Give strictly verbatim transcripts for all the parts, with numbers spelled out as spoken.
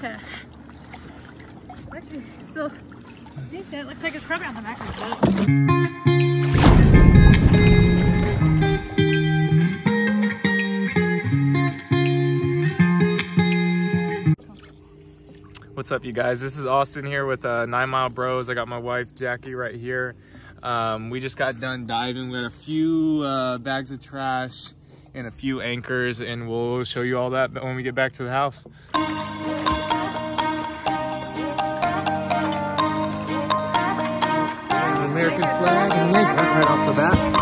that. Actually, it's still decent. Looks like it's probably on the back of the boat. What's up, you guys? This is Austin here with uh, Nine Mile Bros. I got my wife Jackie right here. Um, we just got done diving. We had a few uh, bags of trash and a few anchors, and we'll show you all that when we get back to the house. American flag and link right off the bat.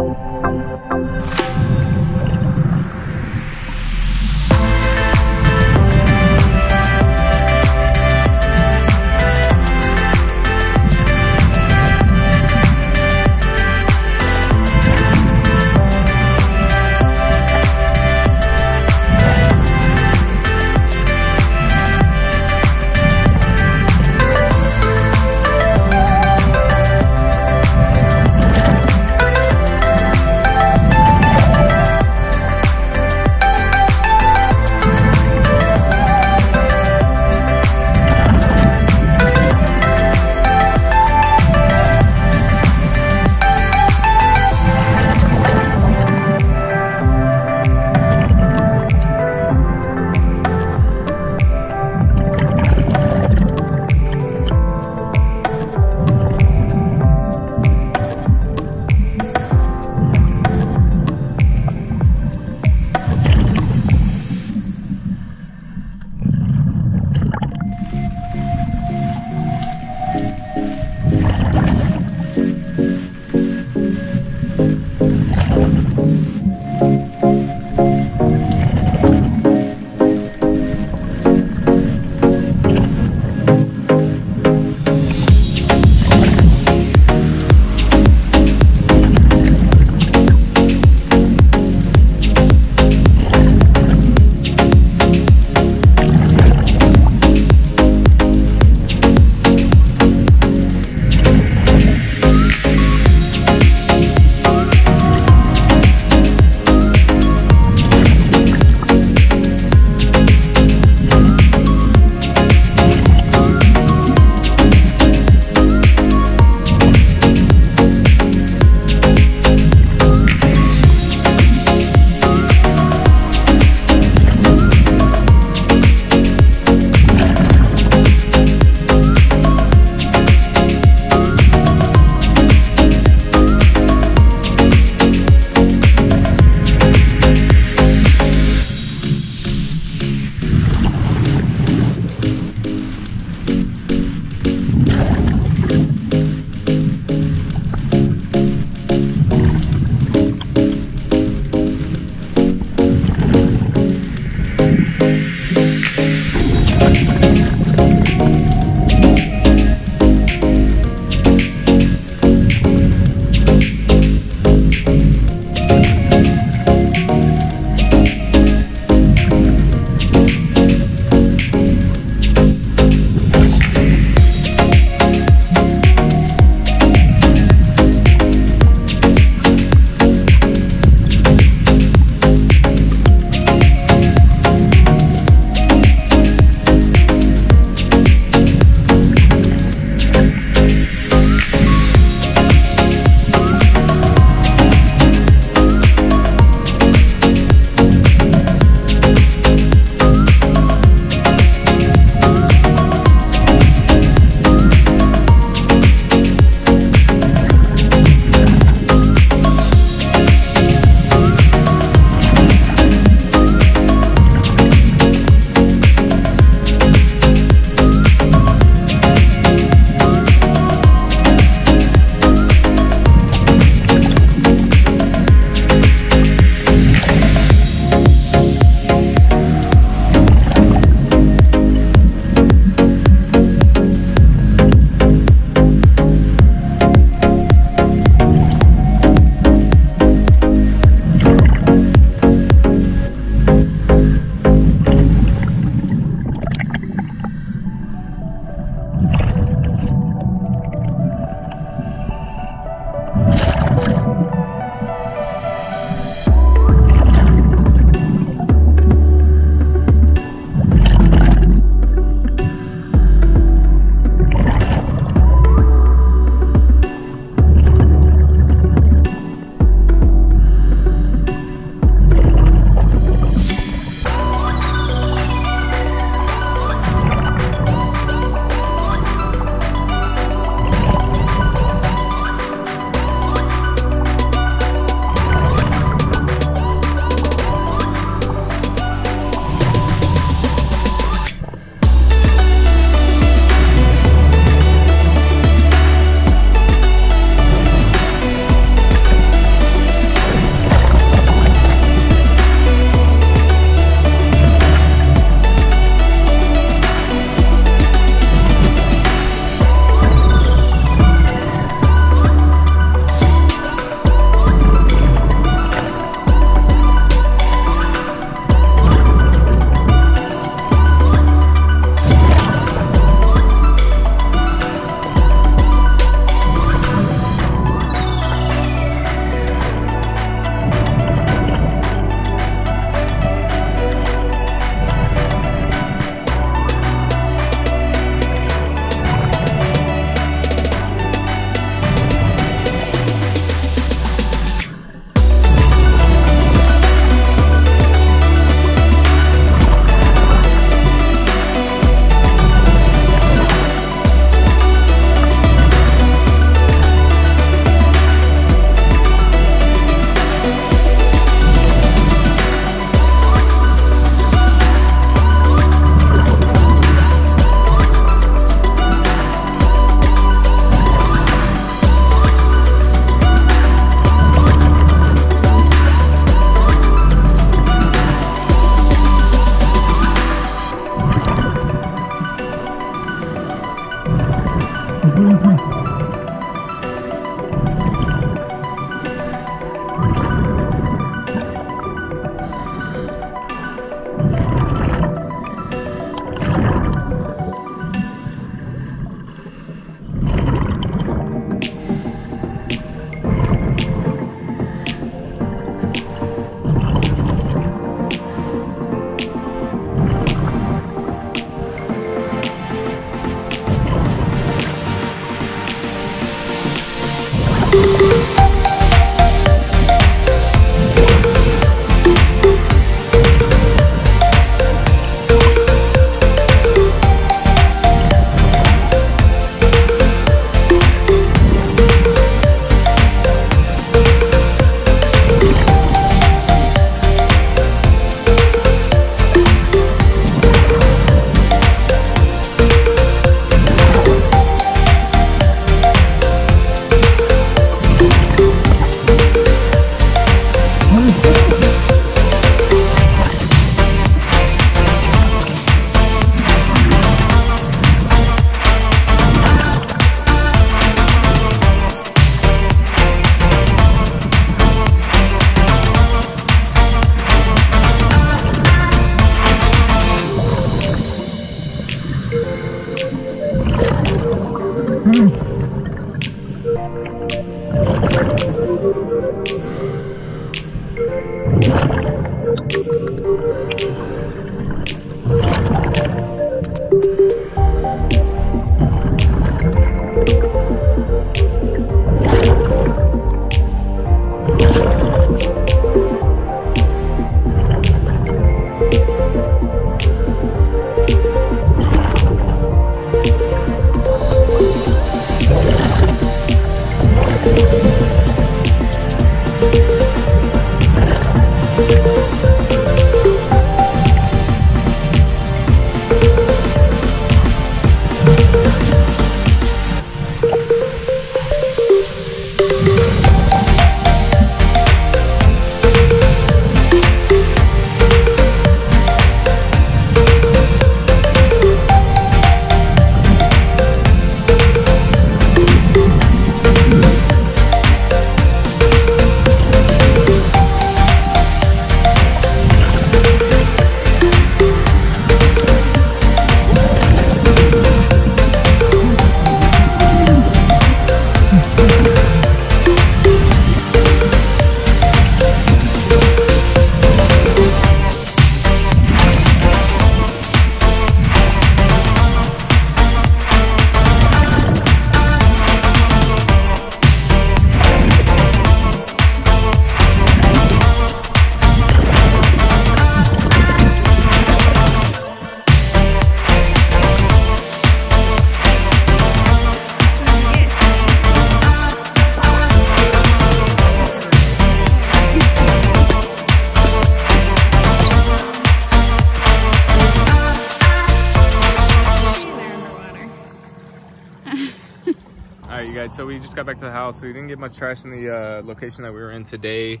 guys, so we just got back to the house. We didn't get much trash in the uh, location that we were in today,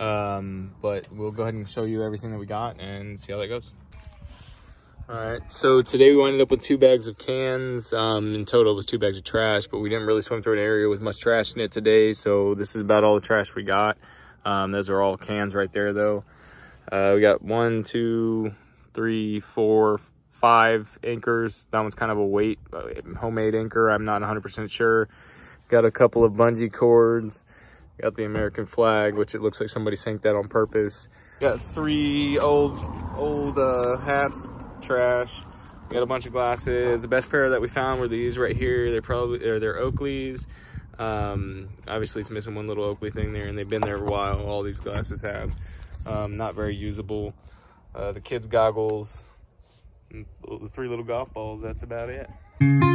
um, but we'll go ahead and show you everything that we got and see how that goes. All right, so today we ended up with two bags of cans. Um, in total, it was two bags of trash, but we didn't really swim through an area with much trash in it today, so this is about all the trash we got. Um, those are all cans right there, though. Uh, we got one, two, three, four, five anchors. That one's kind of a weight, homemade anchor. I'm not one hundred percent sure. Got a couple of bungee cords. Got the American flag, which it looks like somebody sank that on purpose. Got three old, old uh, hats. Trash. We got a bunch of glasses. The best pair that we found were these right here. They're probably they're, they're Oakleys. Um, obviously, it's missing one little Oakley thing there, and they've been there a while. All these glasses have um, not very usable. Uh, the kids' goggles, the three little golf balls. That's about it.